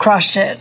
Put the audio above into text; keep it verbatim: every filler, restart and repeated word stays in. crushed it.